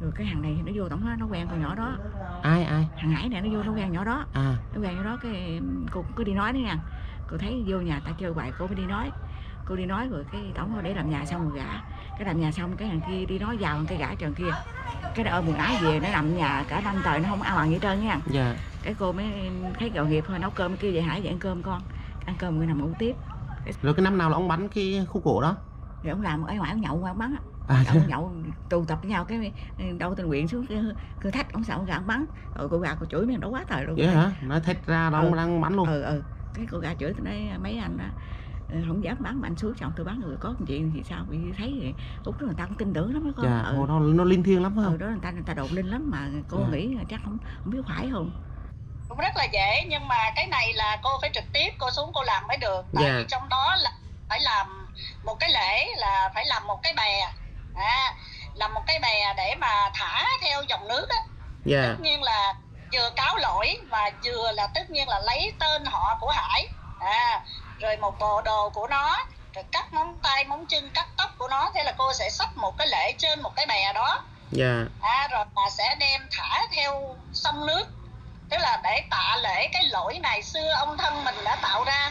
Rồi cái thằng này nó vô tổng nó quen con nhỏ đó. Ai? Thằng Hải này nó vô nó quen nhỏ đó. À. Nó quen nhỏ đó cái cô cứ đi nói đấy nha. Cô thấy vô nhà ta chơi hoài cô mới đi nói. Cô đi nói rồi cái tổng để làm nhà xong rồi gả. Cái làm nhà xong cái thằng kia đi nói vào cái gã trần kia. Cái đó buồn ái về nó nằm nhà cả năm trời nó không ăn hoàng gì trơn nha. Dạ. Cái cô mới thấy gạo nghiệp thôi nấu cơm kêu vậy Hải vậy ăn cơm con. Ăn cơm người nằm ngủ tiếp. Rồi cái năm nào là ông bắn cái khu cổ đó? Rồi ông làm ở ngoài ông nhậu qua ông bắn á. À, ông nhậu tụ tập với nhau cái đâu tình nguyện xuống cứ thách ông sợ ông gà bắn rồi cô gà cô chửi mình đó quá trời luôn. Vậy hả? Nó thách ra đâu đang bắn luôn. Cái cô gà chửi tôi nói mấy anh không dám bắn mà anh xuống xong tôi bắn người có chuyện gì sao bị thấy vậy? Út người ta cũng tin tưởng lắm đó con. Dạ, nó linh thiêng lắm không? Đó người ta đột linh lắm mà cô nghĩ chắc không biết phải không. Cũng rất là dễ nhưng mà cái này là cô phải trực tiếp cô xuống cô làm mới được. Tại vì trong đó là phải làm một cái lễ là phải làm một cái bè. Làm một cái bè để mà thả theo dòng nước á. Tất nhiên là vừa cáo lỗi và vừa là tất nhiên là lấy tên họ của Hải, rồi một bộ đồ của nó, rồi cắt móng tay, móng chân, cắt tóc của nó. Thế là cô sẽ sắp một cái lễ trên một cái bè đó. Rồi bà sẽ đem thả theo sông nước. Tức là để tạ lễ cái lỗi này xưa ông thân mình đã tạo ra.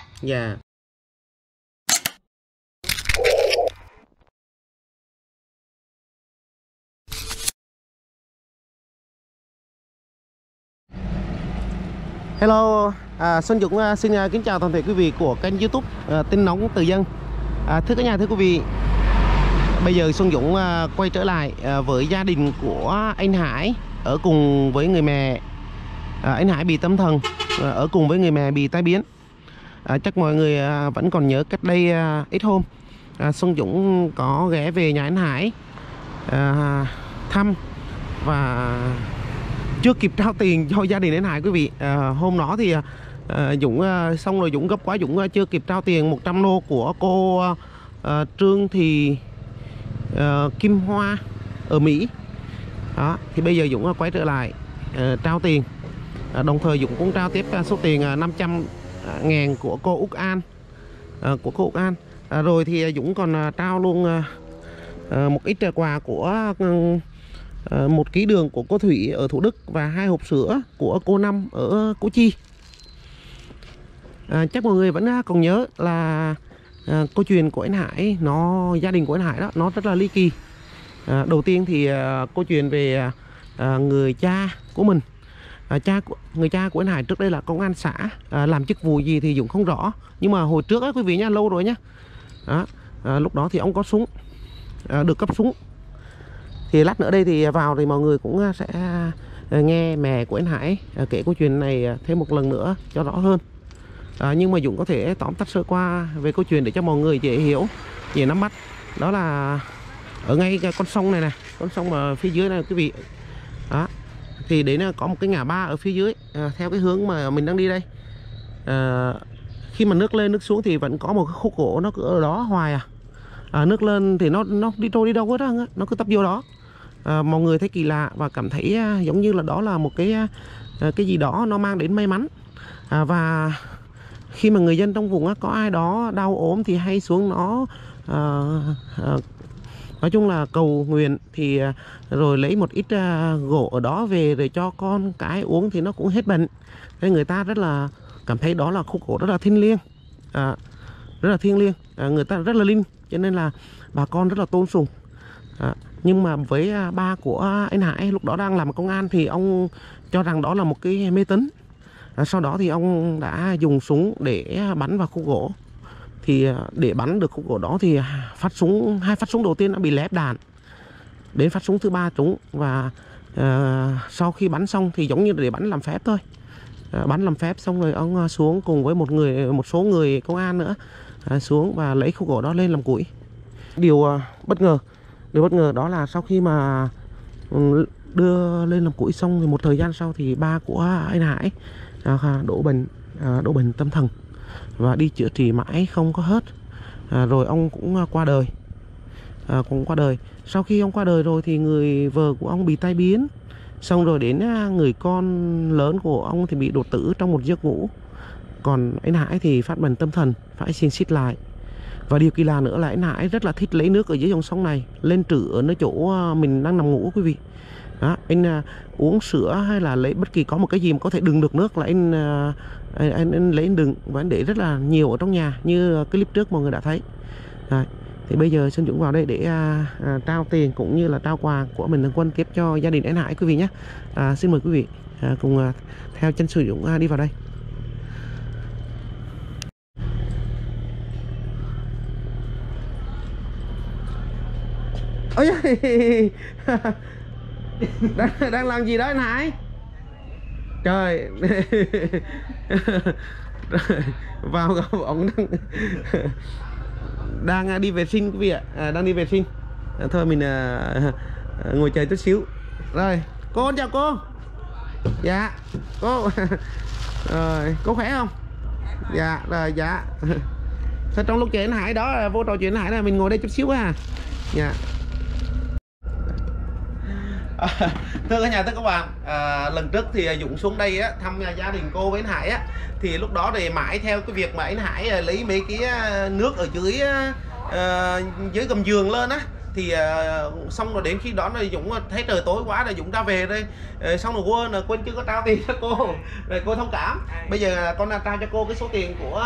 Hello, Xuân Dũng xin kính chào toàn thể quý vị của kênh YouTube Tin Nóng Từ Dân. Thưa cả nhà, thưa quý vị, bây giờ Xuân Dũng quay trở lại với gia đình của anh Hải ở cùng với người mẹ. Anh Hải bị tâm thần, ở cùng với người mẹ bị tai biến. Chắc mọi người vẫn còn nhớ cách đây ít hôm Xuân Dũng có ghé về nhà anh Hải thăm và chưa kịp trao tiền cho gia đình anh Hải quý vị. Hôm đó thì Dũng xong rồi Dũng gấp quá, Dũng chưa kịp trao tiền 100 đô của cô Trương Thị Kim Hoa ở Mỹ. Đó, thì bây giờ Dũng quay trở lại trao tiền. Đồng thời Dũng cũng trao tiếp số tiền 500.000 của cô Úc An. Rồi thì Dũng còn trao luôn một ít quà của một ký đường của cô Thủy ở Thủ Đức và 2 hộp sữa của cô Năm ở Củ Chi. Chắc mọi người vẫn còn nhớ là câu chuyện của anh Hải, gia đình của anh Hải đó nó rất là ly kỳ. Đầu tiên thì câu chuyện về người cha của mình. Người cha của anh Hải trước đây là công an xã, làm chức vụ gì thì Dũng không rõ. Nhưng mà hồi trước á quý vị nha, lâu rồi nhá. Lúc đó thì ông có súng, được cấp súng. Thì lát nữa đây thì vào thì mọi người cũng sẽ nghe mẹ của anh Hải kể câu chuyện này thêm một lần nữa cho rõ hơn. Nhưng mà Dũng có thể tóm tắt sơ qua về câu chuyện để cho mọi người dễ hiểu, dễ nắm bắt. Đó là ở ngay con sông này nè, con sông mà phía dưới này quý vị. Đó. Thì đấy là có một cái ngã ba ở phía dưới, theo cái hướng mà mình đang đi đây. Khi mà nước lên nước xuống thì vẫn có một cái khúc gỗ nó cứ ở đó hoài à. Nước lên thì nó đi trôi đi đâu hết á, nó cứ tấp vô đó. Mọi người thấy kỳ lạ và cảm thấy giống như là đó là một cái gì đó nó mang đến may mắn. Và khi mà người dân trong vùng có ai đó đau ốm thì hay xuống nó nói chung là cầu nguyện, thì rồi lấy một ít gỗ ở đó về để cho con cái uống thì nó cũng hết bệnh. Nên người ta rất là cảm thấy đó là khúc gỗ rất là thiêng liêng, người ta rất là linh, cho nên là bà con rất là tôn sùng. Nhưng mà với ba của anh Hải lúc đó đang làm công an thì ông cho rằng đó là một cái mê tín. Sau đó thì ông đã dùng súng để bắn vào khúc gỗ. Thì để bắn được khúc gỗ đó thì hai phát súng đầu tiên đã bị lép đạn, đến phát súng thứ ba trúng. Và sau khi bắn xong thì giống như để bắn làm phép thôi. Bắn làm phép xong rồi ông xuống cùng với một số người công an nữa xuống và lấy khúc gỗ đó lên làm củi. Điều bất ngờ đó là sau khi mà đưa lên làm củi xong thì một thời gian sau thì ba của anh Hải đổ bệnh tâm thần và đi chữa trị mãi không có hết. Rồi ông cũng qua đời. Sau khi ông qua đời rồi thì người vợ của ông bị tai biến, xong rồi đến người con lớn của ông thì bị đột tử trong một giấc ngủ. Còn anh Hải thì phát bệnh tâm thần, phải xin xít lại. Và điều kỳ lạ nữa là anh Hải rất là thích lấy nước ở dưới dòng sông này lên trữ ở nơi chỗ mình đang nằm ngủ quý vị. Đó, anh uống sữa hay là lấy bất kỳ có một cái gì mà có thể đựng được nước là anh lấy anh đựng, và anh để rất là nhiều ở trong nhà như cái clip trước mọi người đã thấy. Đấy. Thì bây giờ Xuân Dũng vào đây để trao tiền cũng như là trao quà của mình thường quân kiếp cho gia đình anh Hải quý vị nhé. Xin mời quý vị cùng theo chân Xuân Dũng đi vào đây. Ôi đang làm gì đó anh Hải? Trời vào gặp ông đang đi vệ sinh quý vị ạ, đang đi vệ sinh. Thôi mình ngồi chờ chút xíu. Rồi, cô chào cô. Dạ, cô. Rồi, cô khỏe không? Dạ, rồi dạ. Thế trong lúc chờ anh Hải đó vô trò chuyện anh Hải là mình ngồi đây chút xíu à. Dạ. Thưa cả nhà, thưa các bạn, lần trước thì Dũng xuống đây á, thăm gia đình cô với anh Hải á, thì lúc đó thì mãi theo cái việc mà anh Hải lấy mấy cái nước ở dưới dưới gầm giường lên á, thì xong rồi đến khi đó là Dũng thấy trời tối quá rồi Dũng ra về đây, xong rồi quên chưa có trao tiền cho cô, rồi cô thông cảm. Bây giờ con trao cho cô cái số tiền của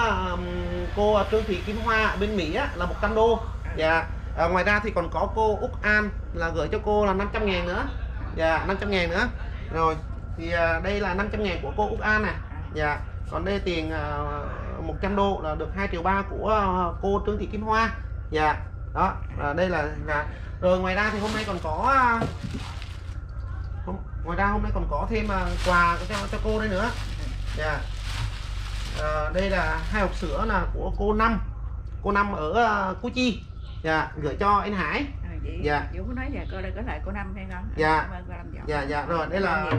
cô Trương Thị Kim Hoa bên Mỹ á, là 100 đô. Dạ. Ngoài ra thì còn có cô Úc An là gửi cho cô là 500.000 nữa. Dạ, 500.000 nữa. Rồi, thì đây là 500.000 của cô Úc An nè. Dạ, còn đây tiền 100 đô là được 2.300.000 của cô Trương Thị Kim Hoa. Dạ, đó, đây là rồi ngoài ra thì hôm nay còn có thêm quà cho cô đây nữa. Dạ. Đây là 2 hộp sữa là của cô Năm. Cô Năm ở Củ Chi. Dạ, gửi cho anh Hải. Dạ. Dũng có nói là cô đây có lại cô Năm hay không? Dạ. Dạ dạ rồi, đây là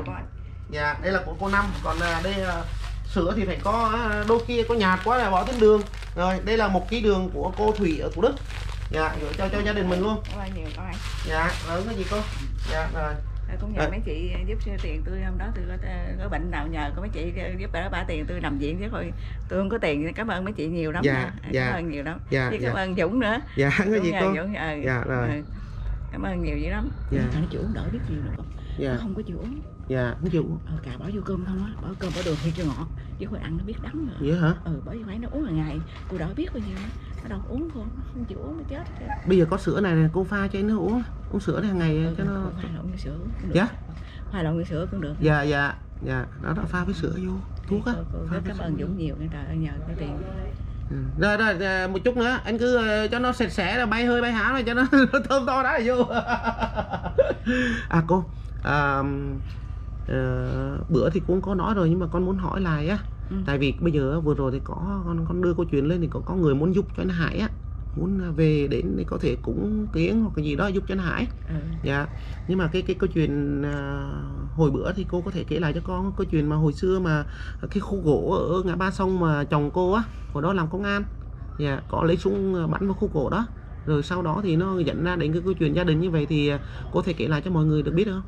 dạ, đây là của cô Năm, còn đây sữa thì phải có đôi kia có nhạt quá là bỏ thêm đường. Rồi, đây là 1 kg đường của cô Thủy ở Thủ Đức. Dạ, gửi cho gia đình mình luôn. Nhiều con anh. Dạ, rồi cái gì cô? Dạ rồi. Cũng nhờ mấy chị giúp tiền tôi hôm đó, tôi có bệnh nào nhờ có mấy chị giúp đỡ bả tiền tôi nằm viện chứ thôi tôi không có tiền. Cảm ơn mấy chị nhiều lắm. Dạ, dạ, cảm ơn nhiều lắm. Dạ, chứ cảm ơn Dũng nữa. Dạ, cái gì cô? Dũng, dạ, rồi. Cảm ơn nhiều dữ lắm. Dạ. Thằng chị uống đỡ biết nhiều nữa. Dạ. Nó không có chịu uống. Dạ, không chịu. Cà bỏ vô cơm không á, bỏ cơm bỏ đường thì cho ngọt. Chứ hồi ăn nó biết đắng rồi. Vậy hả? Ừ, bởi vì mấy nó uống hàng ngày, cô đỡ biết bao nhiêu đó. Nó đâu uống không, không chịu uống nó chết. Bây giờ có sữa này cô pha cho nó uống. Uống sữa hàng ngày cho nó hòa lộn với sữa cũng được. Dạ. Hòa lộn với sữa cũng được. Dạ dạ. Dạ, nó đã pha với sữa vô thuốc á. Cảm ơn Dũng nhiều nha, trời ơi nhờ cái tiền. Rồi rồi một chút nữa, anh cứ cho nó sạch sẽ rồi bay hơi bay hả rồi cho nó thơm to đã là vô. À cô, bữa thì cũng có nói rồi nhưng mà con muốn hỏi lại á. Tại vì bây giờ vừa rồi thì có con đưa câu chuyện lên thì có người muốn giúp cho anh Hải á, muốn về đến thì có thể cúng kiến hoặc cái gì đó giúp cho anh Hải. Dạ. Nhưng mà cái câu chuyện hồi bữa thì cô có thể kể lại cho con câu chuyện mà hồi xưa mà cái khu gỗ ở ngã ba sông mà chồng cô á, hồi đó làm công an. Dạ, có lấy súng bắn vào khu gỗ đó. Rồi sau đó thì nó dẫn ra đến cái câu chuyện gia đình như vậy thì có thể kể lại cho mọi người được biết không?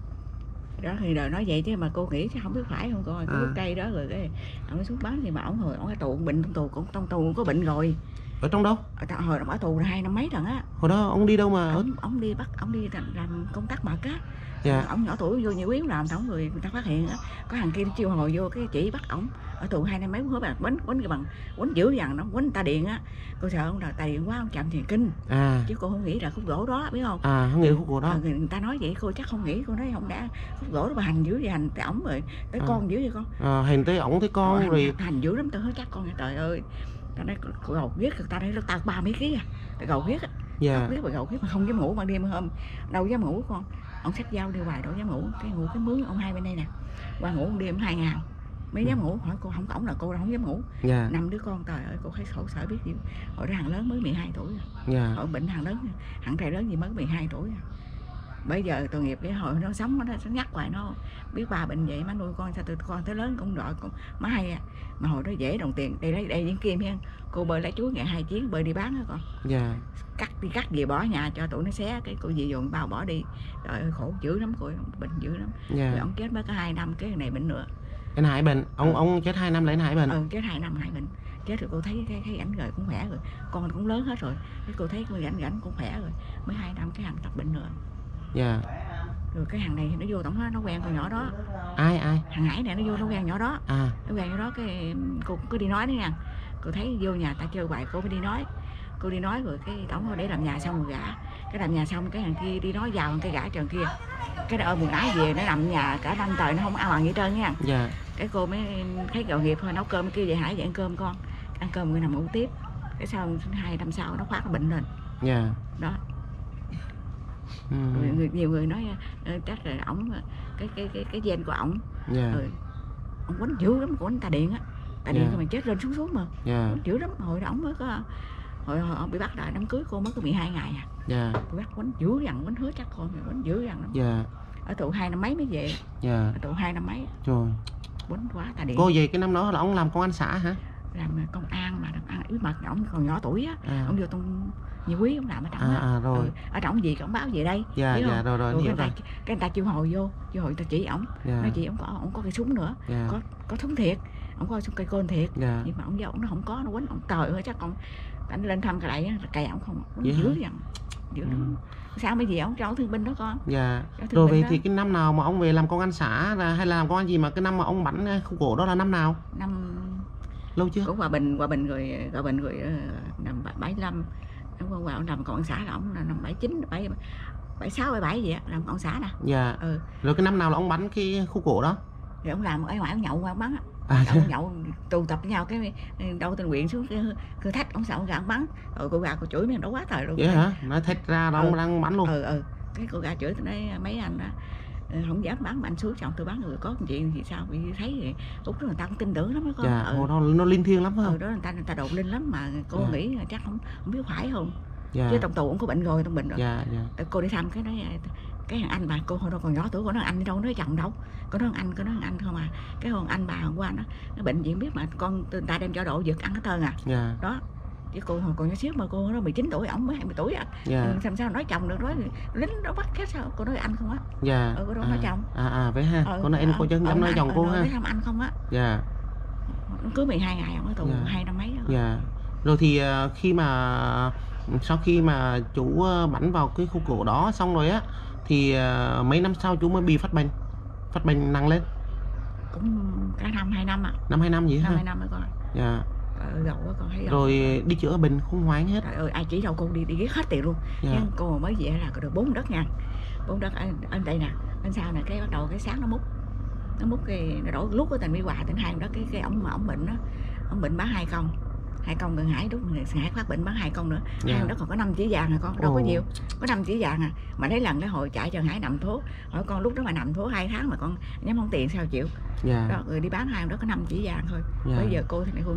Đó thì đời nói vậy chứ mà cô nghĩ chứ không biết phải không coi cái cây đó rồi cái ổng xuống bán thì mà ổng hồi ổng ở tù bệnh trong tù cũng trong tù có bệnh rồi. Ở trong đâu? Hồi đó bỏ tù là 2 năm mấy lần á. Hồi đó ông đi đâu mà ổng đi bắt ổng đi làm công tác mật á. Dạ. Ổng nhỏ tuổi vô nhiều yếu làm tổng người ta phát hiện á, có thằng kia chiêu hồi vô cái chỉ bắt ổng ở tù 2 năm mấy hứa bà quánh cái bằng quánh dữ dằn nó quánh ta điện á. Cô sợ ông ta điện quá ông chạm thiền kinh. À. Chứ cô không nghĩ là khúc gỗ đó biết không? À, không nghĩ khúc gỗ đó. Người ta nói vậy cô chắc không nghĩ, cô nói không đã khúc gỗ đó bà hành dữ vậy hành tới ổng rồi tới con dữ vậy con. Hành tới ổng tới con rồi. Hành dữ lắm tôi hứa chắc con trời ơi. Ta nói gầu ghét người ta nói tao 30 kg à, gầu ghét á, gầu ghét mà không dám ngủ ban đêm hôm, đâu dám ngủ con, ông xách dao đi hoài đâu dám ngủ, cái ngủ cái mướn ông hai bên đây nè, qua ngủ đêm 2 ngày mới dám ngủ, hỏi cô không cổng là cô không dám ngủ, 5 đứa con trời ơi cô thấy khổ sở biết gì, hồi đó thằng lớn mới 12 tuổi, hồi bệnh thằng thầy lớn gì mới 12 tuổi. Bây giờ tội nghiệp cái hồi nó sống nó nhắc hoài nó biết bà bệnh vậy má nuôi con sao tụi con tới lớn cũng đòi con má hay à. Mà hồi đó dễ đồng tiền đây lấy đây những kim hen cô bơi lấy chuối ngày 2 chuyến bơi đi bán hả con. Dạ. Cắt về bỏ nhà cho tụi nó xé cái cô dì dồn bao bỏ đi trời ơi khổ dữ lắm cô bệnh dữ lắm. Dạ. Ông chết mới có 2 năm cái này bệnh nữa. Anh Hải bệnh ông chết 2 năm lại anh Hải bệnh. Ừ chết 2 năm Hải bệnh chết rồi cô thấy cái ảnh rồi cũng khỏe rồi con cũng lớn hết rồi cái cô thấy cái ảnh cũng khỏe rồi mới 2 năm cái hành tật bệnh nữa. Dạ. Rồi cái thằng này nó vô tổng nó quen con nhỏ đó. Ai ai? Thằng Hải này nó vô nó quen nhỏ đó. À. Nó quen nhỏ đó cái cô cứ đi nói đấy nha. Cô thấy vô nhà ta chơi hoài cô mới đi nói. Cô đi nói rồi cái tổng nó để làm nhà xong rồi gã. Cái làm nhà xong cái thằng kia đi nói vào cái gã trần kia. Cái đợi buồn ái về nó nằm nhà cả năm trời nó không ăn bằng gì trơn nha. Dạ. Cái cô mới thấy gạo nghiệp thôi nấu cơm kia vậy Hải vậy ăn cơm con. Ăn cơm người nằm ngủ tiếp. Cái sau 2 năm sau nó khoát nó bệnh lên. Dạ. Đó. Ừ. Nhiều người nói chắc là ổng cái gen của ổng, yeah. Rồi ổng quánh dữ lắm của anh ta điện á, ta điện yeah. Mà chết lên xuống xuống mà, yeah. Dữ lắm hồi đó ổng mới có hồi ổng bị bắt lại đám cưới cô mới có 12 ngày à, yeah. Bị bắt quánh dữ dằn quánh hứa chắc con mày quánh dữ dằn lắm, yeah. Ở tù 2 năm mấy mới về, yeah. Ở tù 2 năm mấy, trời, quánh quá ta điện. Cô về cái năm đó là ổng làm công an xã hả? Làm công an mà làm ăn bí mật ổng còn nhỏ tuổi á, à. Ổng vô trong nhiều quý ông làm ở trong rồi ở trong gì ổng báo về đây, dạ, hiểu không? Dạ, rồi cái người ta chiêu hồi vô ta chỉ ổng, dạ. Nói chị ổng có cây súng nữa, dạ. có súng thiệt, ổng có súng cây côn thiệt, dạ. Nhưng mà ổng vô ổng nó không có, nó quánh ổng trời ơi chắc còn ảnh lên thăm cái lại cày ổng không dữ dằn dữ lắm, sao mới gì ổng cháu thương binh đó con, dạ. Rồi vậy thì cái năm nào mà ông về làm công an xã hay là làm công an gì mà cái năm mà ông bắn khúc gỗ đó là năm nào? Năm lâu chưa? Của Hòa Bình rồi năm 75 qua làm công an xã là ổng là năm 79 76 77 gì á làm công an xã nè. Dạ. Ừ. Rồi cái năm nào là ông bắn cái khu cổ đó? Rồi ông làm ở ngoài ông nhậu qua ông bắn á. À, nhậu tụ tập với nhau cái đâu tình nguyện xuống cứ thách ông sợ ông gà ông bắn. Rồi cô gà cô chửi mình đó quá trời luôn. Vậy hả? Nó thách ra là ông đang bắn luôn. Ừ. Cái cô gà chửi tới mấy anh đó không dám bán mà anh xuống chồng tôi bán người có chuyện thì sao bị thấy vậy? Úc người ta cũng tin tưởng lắm đó con. Dạ, nó linh thiêng lắm không? Đó người ta đột linh lắm mà cô dạ. Nghĩ là chắc không biết phải không? Dạ. Chứ trong tù cũng có bệnh rồi, trong bệnh rồi. Dạ, dạ. Cô đi thăm cái nói cái thằng anh bà cô hồi đó còn nhỏ tuổi của nó anh đi đâu nó chồng đâu, có nó ăn không à? Cái hồi anh bà hôm qua nó bệnh viện biết mà con người ta đem cho độ giật ăn hết trơn à? Dạ. Đó. Chứ cô hồi còn nhỏ xíu mà cô nó 19 tuổi, ổng mới 20 tuổi à. Yeah. Ừ, làm sao nói chồng được, nói lính nó bắt hết sao, cô nói anh không á. Dạ. Yeah. Ừ, cô nói chồng. Vậy ha, cô nói em cô chứ không nói chồng cô ha. Nói thăm anh không á. Dạ. Yeah. Nó cưới 12 ngày, ổng ở tù 2 năm mấy đó. Dạ. Yeah. Rồi thì khi mà, sau khi mà chú bắn vào cái khu cổ đó xong rồi á, thì mấy năm sau chú mới bị phát bệnh nặng lên. Cũng cả năm 2 năm à. Năm 2 năm vậy ha. Năm 2 năm rồi con. Dạ. Rồi đi chữa bệnh không hoáng hết. Trời ơi, ai chỉ đâu cô đi ghét hết tiền luôn. Yeah. Nhưng cô mới về là được 4 đất nha. 4 đất anh đây nè, anh sau nè cái bắt đầu cái sáng nó múc cái nó đổ lúc cái thành Mỹ Hòa tỉnh hai đó cái ổng mà ổng bệnh đó, ổng bệnh bán 2 công gần Hải đúng người Hải phát bệnh bán 2 công nữa. Yeah. Hai đó còn có 5 chỉ vàng rồi con, đâu có nhiều, có 5 chỉ vàng à. Mà lấy lần cái hồi chạy cho Hải nằm thuốc, hỏi con lúc đó mà nằm thuốc 2 tháng mà con nhắm không tiền sao chịu. Yeah. Đó, người đi bán hai đó có 5 chỉ vàng thôi. Yeah. Bây giờ cô thì này cô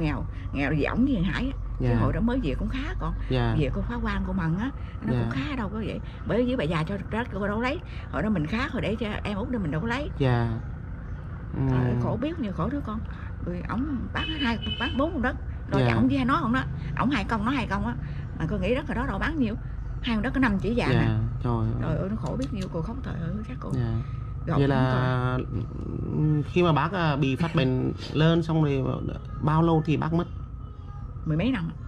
nghèo gì ổng với Hải á. Yeah. Chứ hồi đó mới về cũng khá con. Yeah. Về cô khóa quan cô mần á, nó yeah. Cũng khá đâu có vậy. Bởi với bà già cho rớt cô đâu lấy. Hồi đó mình khá rồi để cho em út nên mình đâu có lấy. Yeah. Khổ biết nhiều khổ đứa con. Người ổng bán 4 con đất. Rồi yeah. Ổng với hai nó không đó. Ổng 2 công nó 2 công á. Mà cô nghĩ đất rồi đó đâu bán nhiều. 2 con đất có 5 chỉ vàng yeah. À. Trời ơi nó khổ biết nhiều cô khóc trời ơi các cô. Yeah. Gọc vậy là rồi. Khi mà bác bị phát bệnh lên xong rồi bao lâu thì bác mất? Mười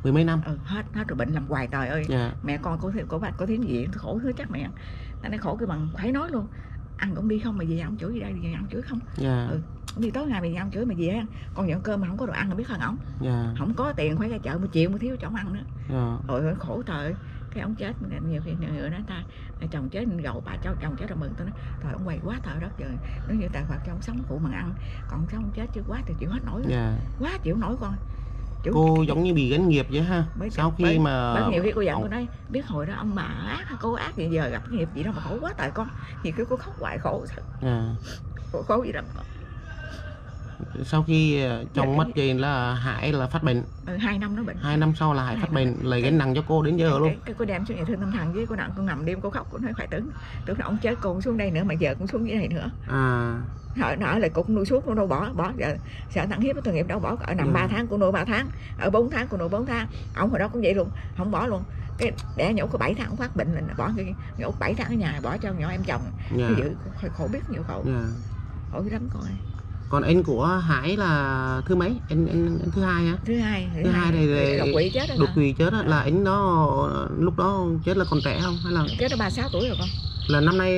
mấy năm. Ừ, hết rồi bệnh làm hoài trời ơi. Yeah. Mẹ con cô thiếu diện khổ thứ chắc mẹ. Nó khổ cái bằng phải nói luôn. Ăn cũng đi không mà về ông chửi gì đây về ông chửi không. Yeah. Ừ. Đi tối ngày mà ông chửi mà về con nhận cơm mà không có đồ ăn là biết hơn ổng. Yeah. Không có tiền phải ra chợ mà chịu mà thiếu chỗ ăn nữa. Yeah. Rồi khổ trời. Cái ông chết nhiều khi người nói ta chồng chết gầu bà cháu chồng chết rồi mừng tôi nói thôi ông quay quá thờ đất rồi nó như tài khoản cho ông sống phụ mặn ăn còn sống chết chứ quá thì chịu hết nổi yeah. Quá chịu nổi con chịu... Cô giống như bị gánh nghiệp vậy ha bởi sau khi bởi nhiều khi cô giận ông... Cô nói biết hồi đó ông bà ác cô ác thì giờ gặp nghiệp gì đâu mà khổ quá tài con nhiều khi cô khóc hoài khổ thật yeah. Khổ gì lắm con. Sau khi chồng mất gì là Hải là phát bệnh. 2 năm nó bệnh. 2 năm sau là Hải phát bệnh, lại gánh nặng cho cô đến giờ luôn. Cái cô đem xuống nhà thương tâm thần với cô nặng, cô nằm đêm cô khóc, cô nói phải tưởng là ông chết cô xuống đây nữa mà giờ cũng xuống dưới này nữa. Nợ lại cũng nuôi suốt nó đâu bỏ giờ sợ thằng hiếp nó tội nghiệp đâu bỏ ở nằm 3 tháng cô nuôi 3 tháng ở 4 tháng cô nuôi 4 tháng ổng hồi đó cũng vậy luôn không bỏ luôn cái đẻ nhổ có 7 tháng phát bệnh là bỏ cái nhổ 7 tháng ở nhà bỏ cho nhỏ em chồng yeah. Giữ khổ biết nhiều khổ yeah. Khổ lắm coi. Còn anh của Hải là thứ mấy? Anh thứ 2 hả? Thứ hai này đột quỵ chết á. Là anh đó lúc đó chết là còn trẻ không? Hay là chết là 36 tuổi rồi con. Là năm nay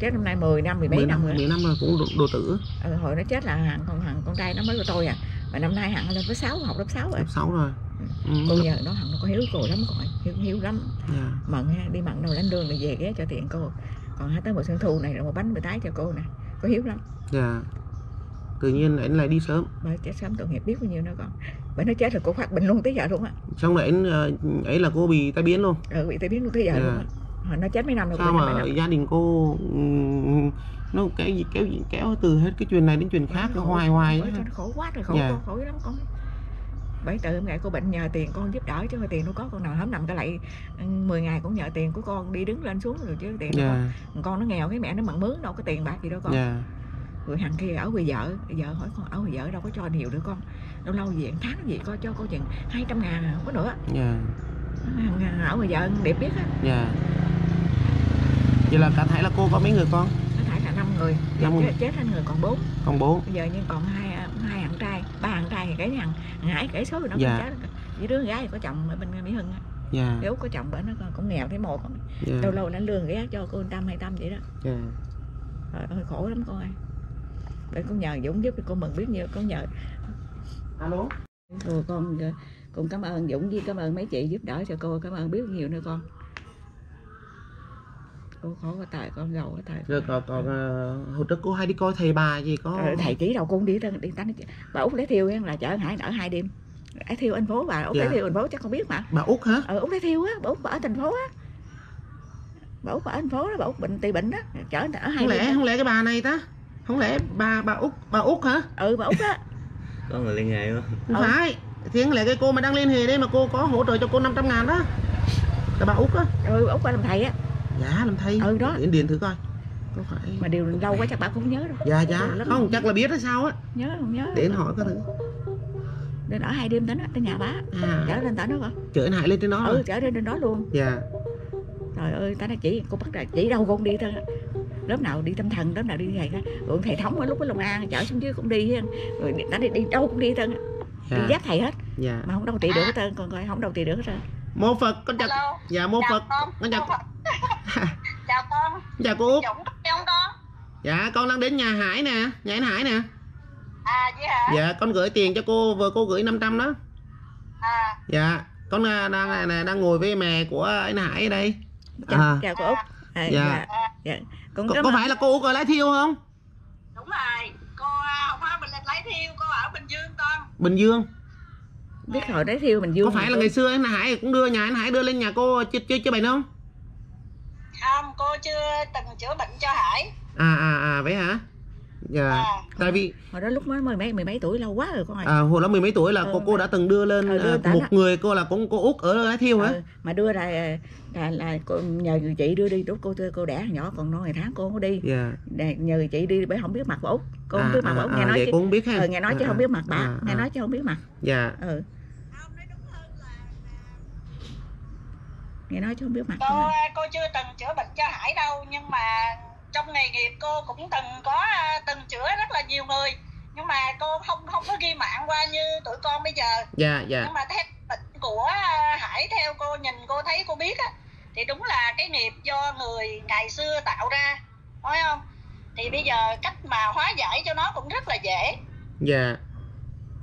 chết năm nay 10 năm, 17 năm rồi. 10 năm rồi cũng đồ tử. Ừ, hồi nó chết là thằng con trai nó mới của tôi à. Mà năm nay hẳn lên với 6, học lớp 6 rồi. Lớp 6 rồi. Cô nhờ nó hẳn nó có hiếu cô lắm cậu, hiếu lắm. Yeah. Mận ha, đi mận đầu lên đường rồi về ghé cho tiện cô. Còn hả tới mùa xuân thu này là một bánh bữa tái cho cô nè. Có hiếu lắm. Yeah. Tự nhiên ảnh lại đi sớm. Mà chết sớm tội nghiệp biết bao nhiêu nữa con. Bởi nó chết rồi cô khoác bệnh luôn tới giờ luôn á. Xong rồi ảnh ấy là cô bị tai biến luôn. Ừ, bị tai biến luôn tới giờ luôn á. Nó chết mấy năm rồi. Sao mà gia đình cô nó kéo từ hết cái chuyện này đến chuyện khác, nó hoài nó khổ quá rồi, khổ lắm con. Bởi từ hôm nay cô bệnh nhờ tiền con giúp đỡ chứ mà tiền nó có con nào hám nằm cái lại 10 ngày cũng nhờ tiền của con đi đứng lên xuống rồi chứ tiền con nó nghèo cái mẹ nó mặn mướn đâu có tiền bạc gì đâu con. Người hàng kia ở quê vợ, vợ hỏi con ở quê vợ đâu có cho nhiều nữa con. Lâu lâu về tháng gì coi cho cô chừng 200.000 không có nữa. Ở quê vợ đẹp biết á. Vậy là cả thảy là cô có mấy người con? Cả thảy là 5 người. Chết hai người còn 4. Còn 4. Bây giờ nhưng còn hai thằng trai, ba thằng trai thì cái thằng Hải kể số rồi nó cũng chết. Với đứa gái thì có chồng ở bên Mỹ Hưng á. Nếu có chồng bên nó cũng nghèo thế một. Lâu lâu nó lương ghé cho cô 100, 200 vậy đó. Rồi, khổ lắm cô ơi. Để con nhờ Dũng giúp cô mừng biết nhiều, con nhờ. Alo. Con cảm ơn Dũng với cảm ơn mấy chị giúp đỡ cho cô, cảm ơn biết nhiều nữa con. Cô khó có tài con giàu có tài. Rồi còn hồi trước cô hay đi coi thầy bà gì có. Thầy chỉ đâu cô không đi tánh. Bà Úc Lái Thiêu là chở Hải ở 2 đêm. Lái Thiêu thành phố bà Úc Lái Thiêu thành phố chắc không biết mà. Bà Úc hả? Úc Lái Thiêu á, bà Úc bà ở thành phố á. Bà Úc ở thành phố đó, bà Úc bệnh tì bệnh đó, chở ở 2 đêm. Không lẽ cái bà này ta? Không lẽ bà Úc hả? Ừ bà Úc á. Có người liên hệ không? Không phải. Thì không lẽ cái cô mà đang liên hệ đây mà cô có hỗ trợ cho cô 500.000 đó. Là bà Úc á. Ừ bà Úc làm thầy á. Dạ làm thầy. Ừ đó. Điền thử coi. Có phải. Mà điều lâu quá chắc bà cũng không nhớ đâu. Dạ. Không chắc là biết hay sao á. Nhớ không nhớ. Để hỏi coi thử. Để ở 2 đêm tính á, tới nhà bà. Chở lên tỉnh đó coi. Chở anh Hải lên trên đó. Ừ chở lên trên đó luôn. Dạ. Trời ơi ta nói chỉ cô bắt là chỉ đâu con đi thôi. Lớp nào đi tâm thần, lớp nào đi thầy đó. Rồi thầy thống ở lúc ở Long An chở xuống dưới cũng đi. Rồi ta đi đâu cũng đi thôi. Đi giáp thầy hết. Dạ. Mà không đâu trị được hết trơn, con coi không đâu trị được hết trơn. Mô Phật con chào. Dạ mô Phật. Con chào. Chào con. Chào cô Út. Dạ con đang đến nhà Hải nè, nhà anh Hải nè. À vậy hả? Dạ con gửi tiền cho cô, vừa cô gửi 500 đó. À. Dạ con đang ngồi với mẹ của anh Hải ở đây. Chào cô Út. Dạ. Có phải là cô Út ở Lái Thiêu không? Đúng rồi. Cô không phải mình là Lái Thiêu, cô ở Bình Dương con. Bình Dương. Biết hồi Lái Thiêu Bình Dương. Có phải là ngày xưa anh Hải cũng đưa nhà anh Hải đưa lên nhà cô chữa bệnh không? Không, cô chưa từng chữa bệnh cho Hải. Vậy hả? Tại vì hồi đó lúc mới mười mấy tuổi lâu quá rồi con ơi. Hồi đó 10 mấy tuổi là cô đã từng đưa lên một người cô là cũng cô Út ở Lái Thiêu hả? Mà đưa là nhờ người chị đưa đi, lúc cô đẻ nhỏ còn non ngày tháng cô không có đi. Nhờ người chị đi bởi không biết mặt của Út. Cô không biết mặt của Út, nghe nói chứ không biết ha. Nghe nói chứ không biết mặt bà, nghe nói chứ không biết mặt. Nghe nói chứ không biết mặt. Cô chưa từng chữa bệnh cho Hải đâu, nhưng mà trong nghề nghiệp cô cũng từng chữa rất là nhiều người, nhưng mà cô không có ghi mạng qua như tụi con bây giờ. Nhưng mà theo bệnh của Hải, theo cô nhìn cô thấy cô biết á, thì đúng là cái nghiệp do người ngày xưa tạo ra, phải không? Thì bây giờ cách mà hóa giải cho nó cũng rất là dễ.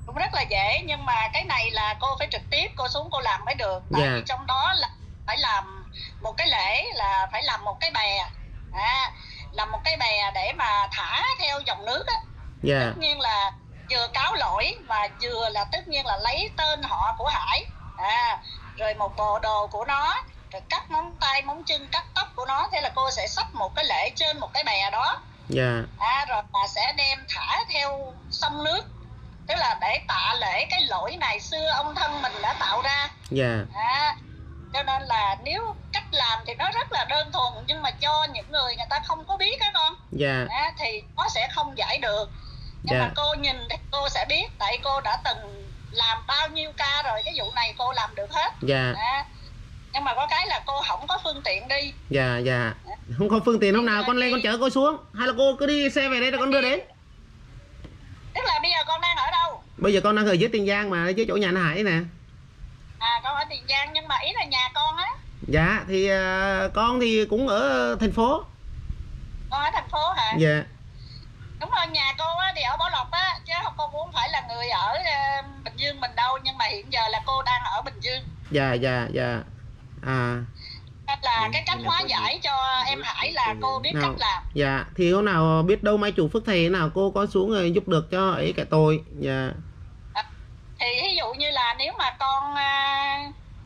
Cũng rất là dễ, nhưng mà cái này là cô phải trực tiếp cô xuống cô làm mới được. Tại vì trong đó là phải làm một cái lễ, là phải làm một cái bè. Làm một cái bè để mà thả theo dòng nước á. Tất nhiên là vừa cáo lỗi và vừa là tất nhiên là lấy tên họ của Hải, rồi một bộ đồ của nó, rồi cắt móng tay, móng chân, cắt tóc của nó. Thế là cô sẽ sắp một cái lễ trên một cái bè đó. Rồi bà sẽ đem thả theo sông nước, tức là để tạ lễ cái lỗi này xưa ông thân mình đã tạo ra. Cho nên là nếu cách làm thì nó rất là đơn thuần, nhưng mà cho những người ta không có biết á con, thì nó sẽ không giải được. Nhưng mà cô nhìn thì cô sẽ biết, tại cô đã từng làm bao nhiêu ca rồi, cái vụ này cô làm được hết. Nhưng mà có cái là cô không có phương tiện đi. Không có phương tiện hôm nào con lên con chở cô xuống, hay là cô cứ đi xe về đây rồi con đưa đến. Tức là bây giờ con đang ở đâu? Bây giờ con đang ở dưới Tiền Giang mà, dưới chỗ nhà anh Hải nè. Con ở Tiền Giang, nhưng mà ý là nhà con á. Thì con thì cũng ở thành phố. Con ở thành phố hả? Dạ. Đúng rồi, nhà cô á, thì ở Bảo Lộc á, chứ cô muốn phải là người ở Bình Dương mình đâu, nhưng mà hiện giờ là cô đang ở Bình Dương. Dạ, dạ, dạ. À, là cái cách hóa giải cho em Hải là cô biết cách làm. Dạ, thì hôm nào biết đâu máy chủ Phước Thầy nào cô có xuống giúp được cho ấy cả tôi. Dạ. Thì ví dụ như là nếu mà con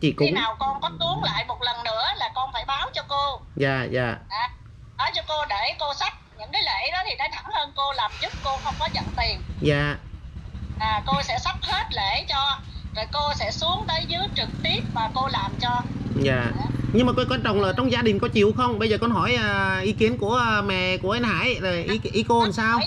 khi nào con có xuống lại một lần nữa là con phải báo cho cô. Dạ, dạ. Nói cho cô để cô sách những cái lễ đó thì nó thẳng hơn, cô làm giúp cô không có nhận tiền. Dạ. Cô sẽ sắp hết lễ cho, rồi cô sẽ xuống tới dưới trực tiếp và cô làm cho. Dạ. Nhưng mà con trọng là trong gia đình có chịu không? Bây giờ con hỏi ý kiến của mẹ của anh Hải, rồi ý cô làm sao?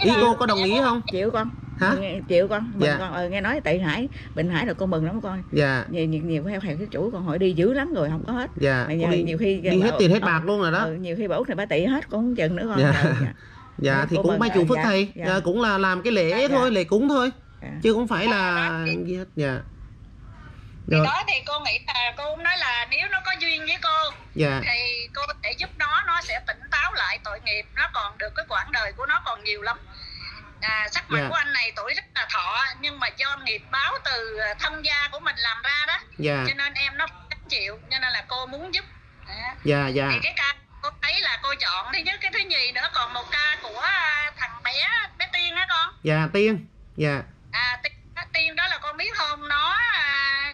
Ý cô có đồng ý không? Chịu con. Hả? Chịu con. Mình con nghe nói tại Hải, Bình Hải là con mừng lắm con. Dạ. Nhiều theo hàng cái chủ con hỏi đi dữ lắm rồi không có hết. Dạ. Mà nhiều khi đi hết tiền hết bạc luôn rồi đó. Nhiều khi bà Út này bà tỷ hết con không chừng nữa con. Dạ thì cũng mấy chủ Phước Thầy cũng là làm cái lễ thôi, lễ cúng thôi. Chứ không phải là gì hết. Dạ. Thì đó thì cô nghĩ là cô nói là nếu nó có duyên với cô thì cô sẽ giúp nó sẽ tỉnh táo lại tội nghiệp, nó còn được cái quãng đời của nó còn nhiều lắm. Sắc mặt của anh này tuổi rất là thọ, nhưng mà do nghiệp báo từ thân gia của mình làm ra đó, cho nên em nó không chịu, cho nên là cô muốn giúp. Thì cái ca cô thấy là cô chọn thứ nhất, cái thứ nhì nữa còn một ca của thằng bé Tiên đó con. Dạ, Tiên. Dạ. Tiên đó là con biết không, nó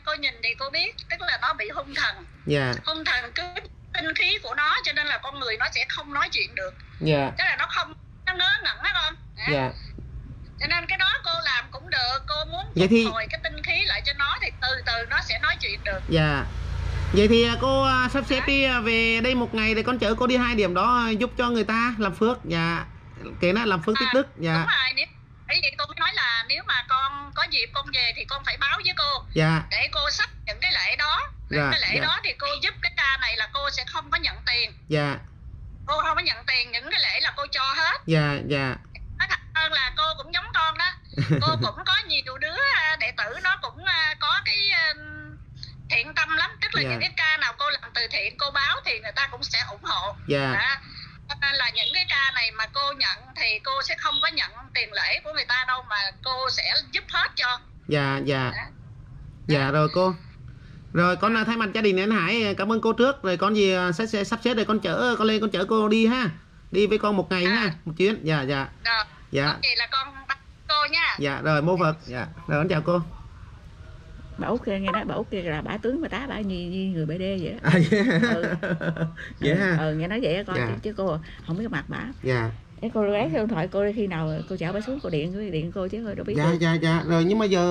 cô nhìn thì cô biết, tức là nó bị hung thần. Dạ. Hung thần cứ tinh khí của nó cho nên là con người nó sẽ không nói chuyện được. Dạ. Tức là nó không, nó ngớ ngẩn đó con. Dạ. Cho nên cái đó cô làm cũng được, cô muốn phục hồi cái tinh khí lại cho nó thì từ từ nó sẽ nói chuyện được. Dạ. Vậy thì cô sắp xếp đi về đây một ngày để con chở cô đi 2 điểm đó giúp cho người ta làm phước. Dạ. Kể nó làm phước tích đức. Dạ. Đúng rồi. Bởi vì cô mới nói là nếu mà con có dịp con về thì con phải báo với cô. Dạ. Để cô sắp những cái lễ đó. Dạ. Cái lễ đó thì cô giúp cái ca này là cô sẽ không có nhận tiền. Dạ. Cô không có nhận tiền, những cái lễ là cô cho hết. Dạ, dạ. Nói thật hơn là cô cũng giống con đó. Cô cũng có nhiều đứa đệ tử nó cũng có cái thiện tâm lắm. Tức là những cái ca nào cô làm từ thiện cô báo thì người ta cũng sẽ ủng hộ. Dạ. Nên là những cái ca này mà cô nhận thì cô sẽ không có nhận tiền lễ của người ta đâu, mà cô sẽ giúp hết cho. Dạ, dạ. Dạ rồi cô. Rồi con thay mặt gia đình anh Hải cảm ơn cô trước. Rồi con gì sẽ sắp xếp để con chở cô đi ha. Đi với con một ngày ha, một chuyến. Dạ, dạ. Rồi. Dạ. Có gì là con bắt cô nha. Dạ rồi, mô Phật. Dạ. Rồi con chào cô. Bà Út kia nghe nói bà Út kia là bả tướng bà tá bả như người BD vậy đó. Nghe nói vậy đó con, chứ cô không biết mặt bả. Dạ. Cô lấy cái điện thoại cô khi nào cô chở bả xuống cô điện cô chứ đâu biết. Dạ cô. Dạ dạ. Rồi nhưng mà giờ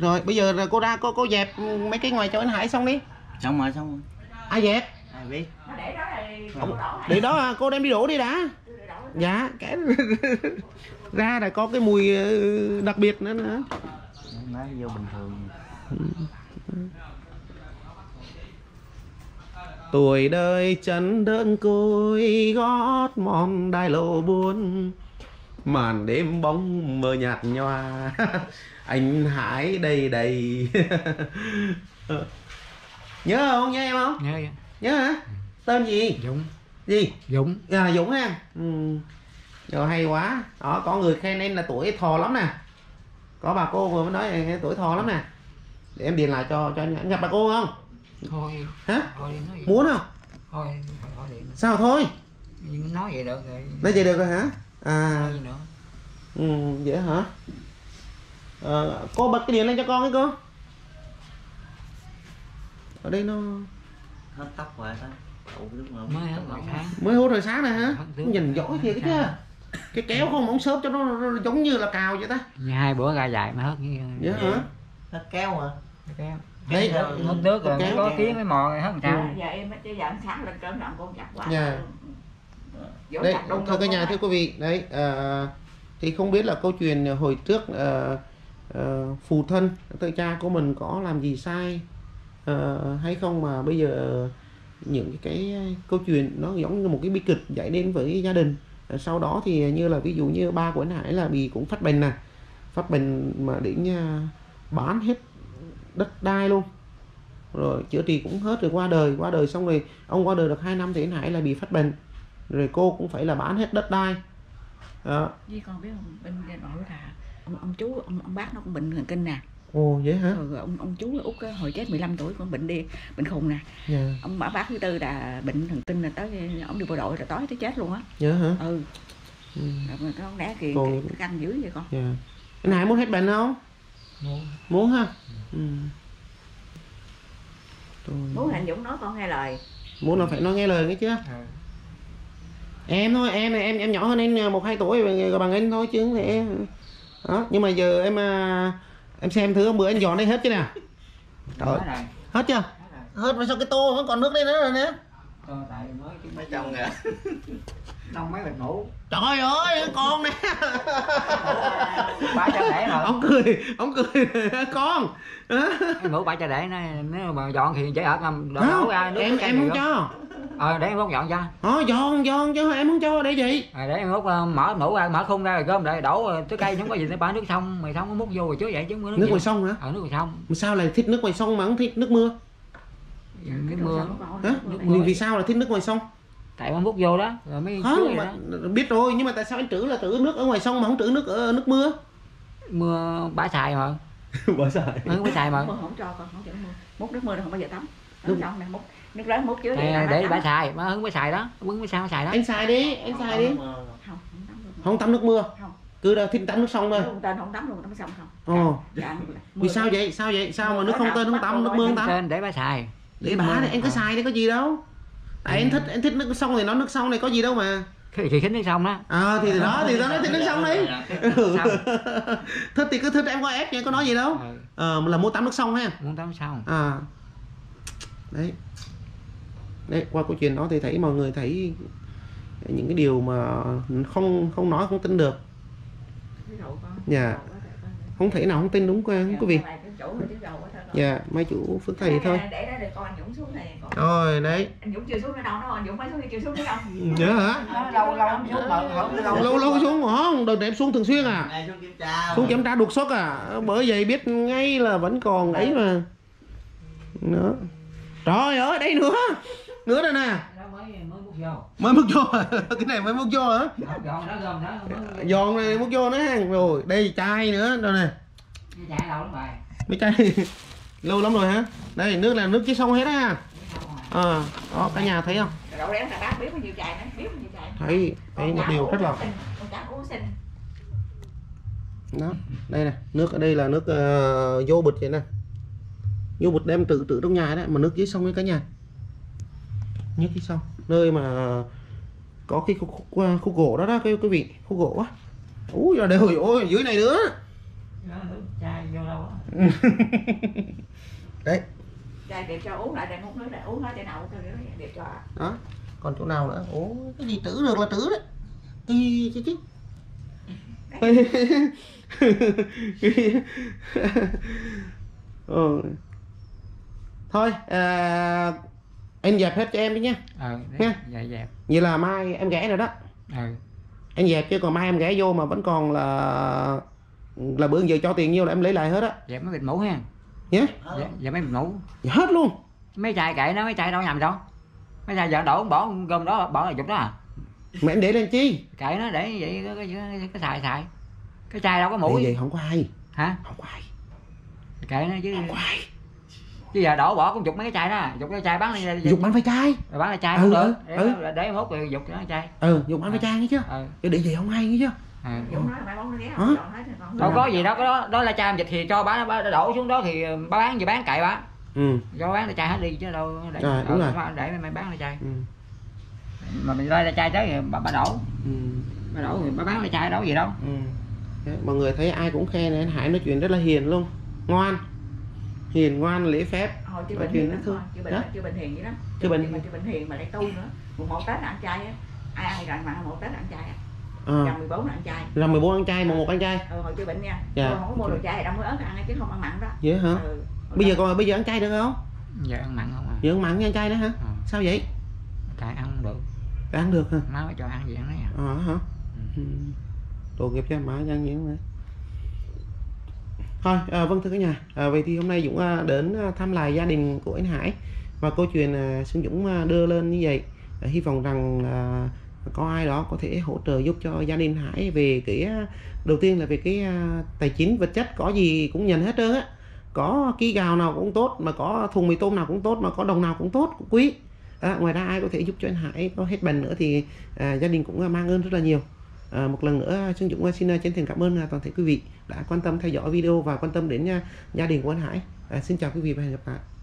rồi bây giờ là cô ra cô dẹp mấy cái ngoài cho anh Hải xong đi. Xong rồi, xong rồi. Ai dẹp? Ai biết. Nó để đó thì cô đổ. Để đó cô đem đi đổ đi đã. Dạ, cái ra là có cái mùi đặc biệt nữa. Nói vô bình thường. Tuổi đời chân đơn côi, gót mòn đai lộ buồn, màn đêm bóng mờ nhạt nhòa. Anh Hải đầy đầy. Nhớ không, nhớ em không? Nhớ vậy. Nhớ hả? Tên gì? Dũng. Gì? Dũng. À, Dũng ha. Rồi hay quá. Đó, có người khen em là tuổi thò lắm nè. Có bà cô vừa mới nói là tuổi thò lắm nè. Để em điền lại cho anh gặp bà cô không? Thôi. Hả? Thôi muốn không? Thôi. Thôi điện. Sao thôi? Nói vậy được rồi. Nói vậy được rồi hả? Nói gì nữa. Dễ hả? Cô bật cái điện lên cho con cái cô. Ở đây nó hết tóc rồi ta. Mới hút rồi sáng này hả? Nhìn giỏi thiệt chứ. Cái kéo không ống xốp cho nó giống như là cào vậy ta. 2 bữa ra dài mà hết như vậy. Hết kéo hả? Kéo. Đấy, hết nước rồi có tiếng mới mò hết cào. Giờ em mới chơi giảm sáng lên cơn nặng con chặt quá. Đây, thưa cả nhà, thưa quý vị, đấy thì không biết là câu chuyện hồi trước phụ thân tự cha của mình có làm gì sai hay không mà bây giờ những cái câu chuyện nó giống như một cái bi kịch xảy đến với gia đình. Sau đó thì như là ví dụ như ba của anh Hải là bị cũng phát bệnh nè, phát bệnh mà đến bán hết đất đai luôn, rồi chữa trị cũng hết rồi qua đời, xong rồi ông qua đời được 2 năm thì anh Hải là bị phát bệnh, rồi cô cũng phải là bán hết đất đai. Với con biết không, bên bảo là ông chú ông bác nó cũng bệnh thần kinh nè. Ồ vậy hả? Ừ, ông chú Út hồi chết 15 tuổi cũng bệnh đi, bệnh khùng nè. Yeah. Ông bác thứ tư là bệnh thần kinh, là tới ông đi bộ đội rồi tối tới chết luôn á. Dạ hả? Ừ. Rồi nó đẻ kìa, còn căng dữ vậy con. Dạ. Anh Hải muốn hết bệnh không? Muốn. Muốn ha. Ừ. Tôi... Muốn Hạnh Dũng nói con nghe lời. Muốn là phải nói nghe lời nghe chứ. À. Em thôi, em nhỏ hơn anh 1-2 tuổi rồi bằng anh thôi chứ thì em. Đó, nhưng mà giờ em xem thử bữa anh dọn đây hết chứ nè. Trời. Hết chưa? Hết rồi, sao cái tô vẫn còn nước đây nữa rồi nè. Trời tại mới chứ mấy chồng kìa. Trong mấy lần ngủ. Trời ơi, con nè. Bả cho để hả? Ông cười con. Em ngủ bả cho để nếu mà dọn thì dễ ợt ngâm. Đổ ra nước. Em không cho. Để em hút dọn cho. Dọn chứ em không cho để gì. Để em hút mở mũ ra, mở khung ra rồi cơm để đổ tưới cây không có gì để bả nước sông, mày không có múc vô rồi chứ vậy chứ nước ngoài sông hả? Nước ngoài sông. Sao lại thích nước ngoài sông mà không thích nước mưa? Nước mưa. Vì sao là thích nước ngoài sông? Tại ông múc vô đó rồi mới không, mà, đó. Biết rồi nhưng mà tại sao anh trữ là trữ nước ở ngoài sông mà không trữ nước ở nước mưa? Mưa bả xài mà. Bả xài. Bả xài mà. Mưa không cho con không chịu mưa. Múc nước mưa đâu không bao giờ tắm. Nước sông này múc nước lớn múc chứ để bả xài, bả hứng bả xài đó, bứng bả sao xài đó. Anh xài đi, anh xài đi. Không tắm nước mưa. Không. Cứ đâu thích tắm nước sông thôi. Không tên không tắm luôn, tắm sông không. Ồ. Vì sao vậy? Sao vậy? Sao mà nước không tên không tắm, nước mưa không tắm? Tên để bả xài. Để bả thì em cứ xài đi có gì đâu. Tại em thích nước sông thì nó nước sông này có gì đâu mà. Thì thích nước sông đó. Thì đó thì tao nói thích nước sông đi. Thích thì cứ thích, em có ép nha, có nói gì đâu. Là muốn tắm nước sông ha. Muốn tắm sông. Đấy. Đấy, qua câu chuyện đó thì thấy mọi người thấy những cái điều mà không nói không tin được. Dạ. Không thể nào không tin đúng không quý vị. Dạ, mấy chủ phước thầy thôi. Để đó được con anh Dũng xuống này. Rồi đấy. Anh Dũng chưa xuống nữa đâu, anh Dũng mới xuống thì chưa xuống nữa đâu. Dạ hả? Lâu xuống không? Đợt này em xuống thường xuyên à? Xuống kiểm tra đột xuất à? Bởi vậy biết ngay là vẫn còn ấy mà. Nữa. Trời ơi, đây nữa. Nữa đây nè. Mới múc vô à? Cái này mới múc vô hả? Giòn này múc vô nữa ha. Rồi, đây chai nữa đâu nè. Chai đâu lắm rồi. Mấy chai lâu lắm rồi hả? Đây nước là nước chứ sông hết á. Đó cả nhà thấy không? Đậu đéo là bác biết bao nhiêu chai nó, biết bao nhiêu chai. Thấy một điều rất là. Đó, đây nè, nước ở đây là nước vô bịch vậy nè. Vô bịch đem tự trong nhà đấy, mà nước dưới sông đấy cả nhà. Nước dưới sông, nơi mà có cái khu gỗ đó đó quý vị, khu gỗ á. Úi giời ơi, ôi dưới này nữa. Chai vô đâu đó. Đấy. Chai để cho uống lại, để uống nước lại, uống hết để nào uống để cho. Đó. Còn chỗ nào nữa? Ủa, cái gì trữ được là trữ đấy. Chứ. Thôi, anh dẹp hết cho em đi nha. Dạ dẹp. Vậy là mai em ghé rồi đó. Anh dẹp chứ còn mai em ghé vô mà vẫn còn là bữa giờ cho tiền nhiêu là em lấy lại hết á. Dẹp mấy bịch mũ ha. Nhá. Dẹp mấy bịch mũ. Dẹp hết luôn. Mấy chai kệ nó, mấy chai đâu nhầm đâu. Mấy chai giờ đổ bỏ gom đó, bỏ là dục đó à. Mà em để lên chi? Kệ nó để vậy cái xài. Cái chai đâu có mũi. Vậy không có ai. Hả? Không có ai. Kệ nó chứ. Không có ai. Chứ giờ đổ bỏ cũng dục mấy cái chai đó, dục cái chai bán đi. Dục bán phải chai. Bán là chai cũng được. Để em hút rồi dục cái chai. Dục bán phải chai nghe chứ. Để vậy không hay nghe chứ. Đâu có gì đâu, cái đó là chai dịch thì cho bá đổ xuống đó thì bá bán gì bán kệ bá. Cho bán là chai hết đi chứ đâu để mày bán là chai. Mà mình đây là chai tới thì bá đổ. Bá đổ thì bá bán là chai đâu gì đâu. Mọi người thấy ai cũng khen nên Hải nói chuyện rất là hiền luôn, ngoan. Hiền ngoan lễ phép. Hồi chưa bệnh hiền lắm thôi, chưa bệnh hiền dữ lắm. Chưa bệnh hiền mà lại tu nữa. Mùng 1 Tết là ăn chay á. Ai rành mà 1 Tết là ăn chay á. Rằm 14 ăn chay. Rằm 14 ăn chay, mùng 1 ăn chay. Hồi chưa bệnh nha. Dạ. Không có mua đồ chay đông muối ớt ăn chứ không ăn mặn đó. Vậy hả? Bây giờ ăn chay được không? Dạ ăn mặn không à. Giờ ăn mặn với ăn chay nữa hả? Sao vậy? Tại ăn được. Ăn được hả? Má cho ăn gì ăn đấy à. Hả? Đồ nghiệp cho má ăn gì không. Thôi, vâng thưa cả nhà, vậy thì hôm nay Dũng đến thăm lại gia đình của anh Hải. Và câu chuyện Xuân Dũng đưa lên như vậy, hy vọng rằng có ai đó có thể hỗ trợ giúp cho gia đình Hải về cái đầu tiên là về cái tài chính vật chất, có gì cũng nhận hết trơn á, có ký gạo nào cũng tốt, mà có thùng mì tôm nào cũng tốt, mà có đồng nào cũng tốt cũng quý. Ngoài ra ai có thể giúp cho anh Hải có hết bệnh nữa thì gia đình cũng mang ơn rất là nhiều. Một lần nữa Xuân Dũng xin chân thành cảm ơn toàn thể quý vị đã quan tâm theo dõi video và quan tâm đến gia đình của anh Hải. Xin chào quý vị và hẹn gặp lại.